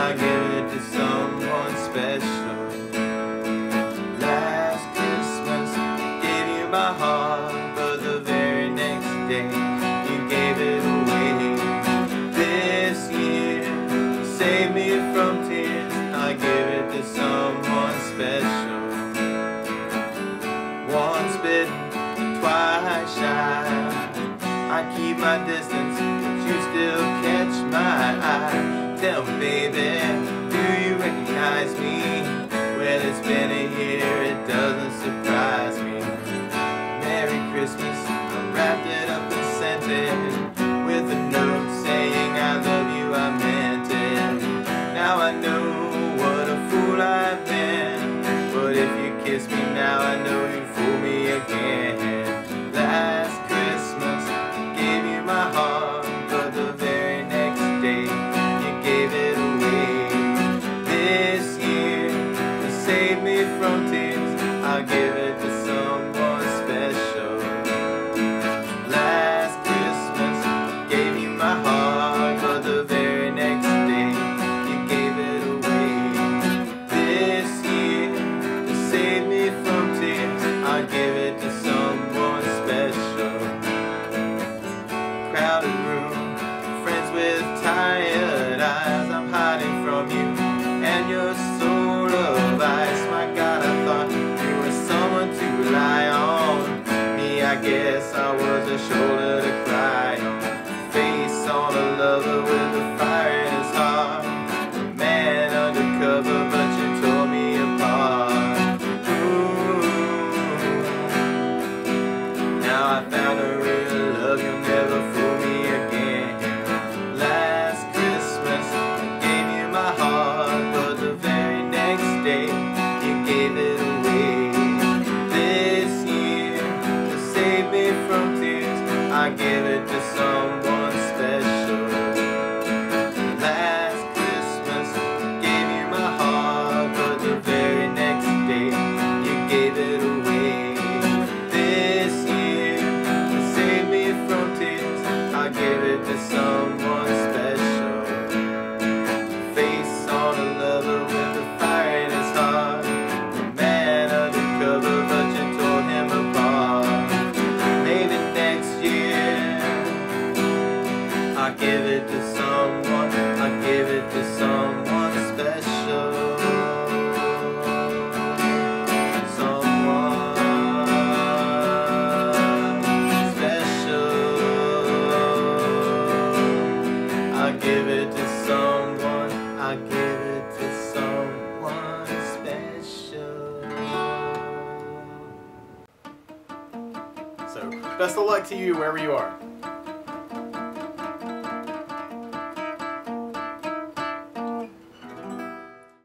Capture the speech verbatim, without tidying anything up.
I give it to someone special. Last Christmas, I gave you my heart, but the very next day, you gave it away. This year, you saved me from tears. I give it to someone special. Once bitten, twice shy. I keep my distance, but you still catch my eye. Tell me, baby, do you recognize me? Well, it's been a year, it doesn't surprise me. Merry Christmas, I wrapped it up and sent it with a note saying I love you, I meant it. Now I know what a fool I've been, but if you kiss me now, I know you fool me again. Last Christmas, I gave you my heart, but the very next day, from tears, I give it to someone special. Last Christmas, I gave you my heart, but the very next day, you gave it away. This year, to save me from tears, I give it to someone special. Crowded room, friends with tired eyes, I'm hiding from you and your soul of ice. I guess I was a shoulder to cry on. Face on a lover with a fire in his heart. A man undercover, but you tore me apart. Ooh. Now I found a real love, you'll never fool me again. Last Christmas, I gave you my heart, but the very next day, you gave it away. From tears, I give it to someone special. Last Christmas, I gave you my heart, but the very next day, you gave it away. This year, to save me from tears, I give it to someone special. Face on a lover with a fire in his heart. A man undercover, but you tore him apart. I give it to someone, I give it to someone special. Someone special. I give it to someone, I give it to someone special. So, best of luck to you wherever you are.